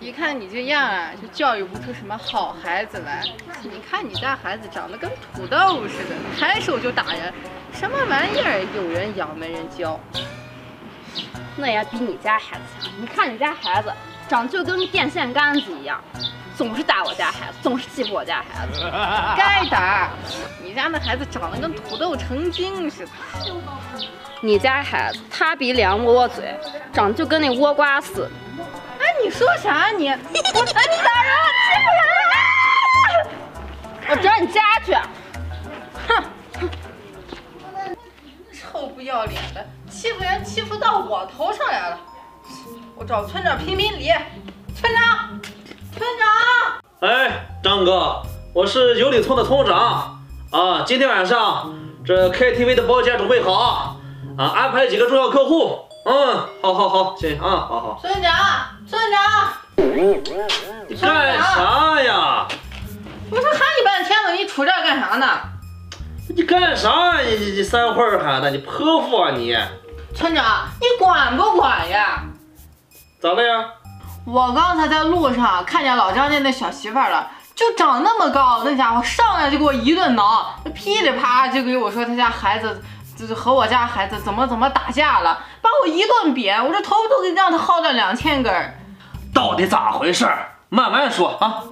一看你这样啊，就教育不出什么好孩子来。你看你家孩子长得跟土豆似的，抬手就打人，什么玩意儿？有人养没人教。那也比你家孩子强。你看你家孩子长就跟电线杆子一样，总是打我家孩子，总是欺负我家孩子。该打！你家那孩子长得跟土豆成精似的。你家孩子他鼻梁窝窝嘴，长就跟那倭瓜似的。 你说啥你？我打你打人，欺负人了！我找你家去！哼，臭不要脸的，欺负人欺负到我头上来了！我找村长评评理。村长，村长！哎，张哥，我是有理村的村长啊。今天晚上这 KTV 的包间准备好啊，安排几个重要客户。 嗯，好好好，行啊，好好。村长，村长，你干啥呀？我说喊你半天了，你杵这儿干啥呢？你干啥？你三会儿喊的，你泼妇啊你！村长，你管不管呀？咋了呀？我刚才在路上看见老张家那小媳妇儿了，就长那么高，那家伙上来就给我一顿挠，噼里啪啦就给我说他家孩子。 就是和我家孩子怎么打架了，把我一顿扁，我这头都给让他薅了2000根。到底咋回事？慢慢说啊！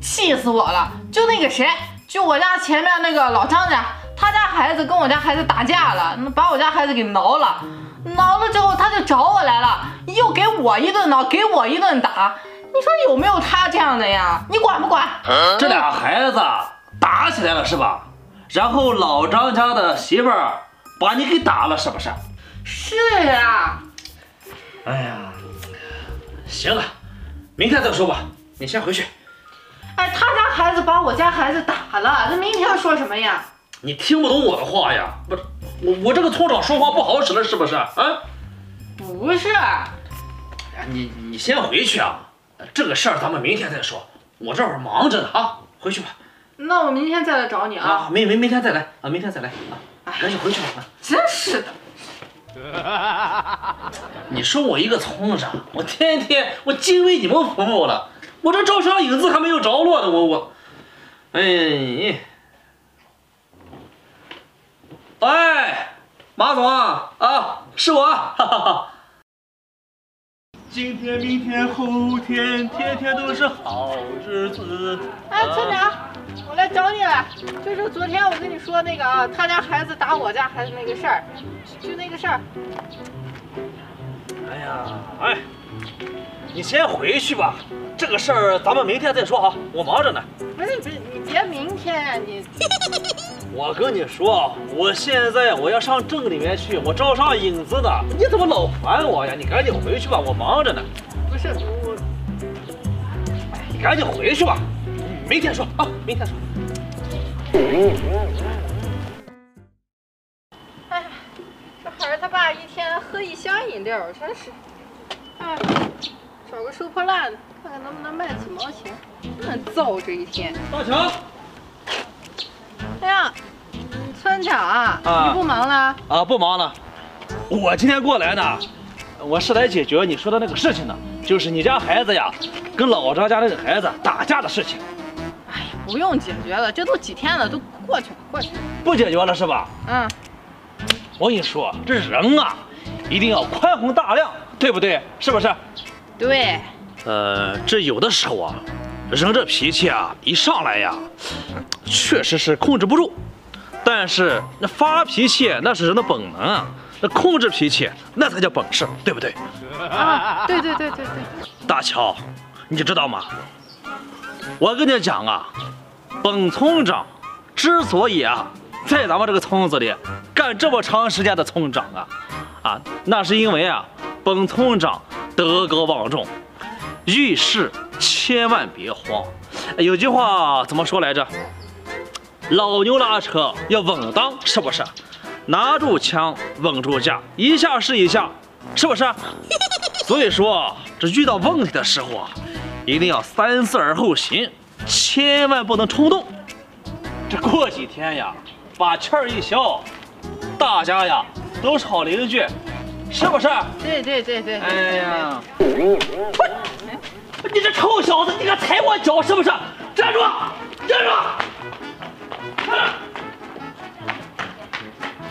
气死我了！就那个谁，就我家前面那个老张家，他家孩子跟我家孩子打架了，把我家孩子给挠了。挠了之后，他就找我来了，又给我一顿挠，给我一顿打。你说有没有他这样的呀？你管不管？这俩孩子打起来了是吧？ 然后老张家的媳妇儿把你给打了，是不是？是啊。哎呀，行了，明天再说吧。你先回去。哎，他家孩子把我家孩子打了，那明天说什么呀？你听不懂我的话呀？不是，我这个村长说话不好使了，是不是？啊？不是。你先回去啊，这个事儿咱们明天再说。我这会儿忙着呢啊，回去吧。 那我明天再来找你啊！明天再来啊！明天再来啊！赶紧回去吧！真是的！你说我一个村长，我天天我尽为你们服务了，我这招商引资还没有着落呢，我，哎，哎，马总啊，啊，是我，哈哈哈。 今天、明天、后天，天天都是好日子。哎，村长，我来找你了。就是昨天我跟你说那个啊，他家孩子打我家孩子那个事儿，就那个事儿。哎呀，哎，你先回去吧，这个事儿咱们明天再说啊，我忙着呢。不是，你别明天啊你。我跟你说，我现在我要上镇里面去，我招商引资呢。你怎么老烦我呀？你赶紧回去吧，我忙着呢。不是我，你赶紧回去吧，明天说啊，明天说。哎，这孩儿他爸一天喝1箱饮料，真是。哎，找个收破烂的，看看能不能卖几毛钱。真造这一天。大强。 哎呀，村长啊，你不忙了？啊，不忙了。我今天过来呢，我是来解决你说的那个事情的，就是你家孩子呀，跟老张家那个孩子打架的事情。哎呀，不用解决了，这都几天了，都过去了，过去了。不解决了是吧？嗯。我跟你说，这人啊，一定要宽宏大量，对不对？是不是？对。这有的时候啊。 人这脾气啊，一上来呀，确实是控制不住。但是那发脾气那是人的本能啊，那控制脾气那才叫本事，对不对？啊，对对对对对。大乔，你知道吗？我跟你讲啊，本村长之所以啊，在咱们这个村子里干这么长时间的村长啊，那是因为啊，本村长德高望重。 遇事千万别慌，有句话怎么说来着？老牛拉车要稳当，是不是？拿住枪，稳住架，一下是一下，是不是？所以说，这遇到问题的时候啊，一定要三思而后行，千万不能冲动。这过几天呀，把气儿一消，大家呀都是好邻居，是不是？对。哎呀，你这臭小子，你敢踩我脚是不是？站住！站住！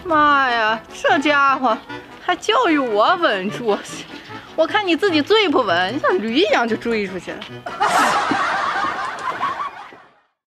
妈呀，这家伙还教育我稳住，我看你自己最不稳，你像驴一样就追出去了。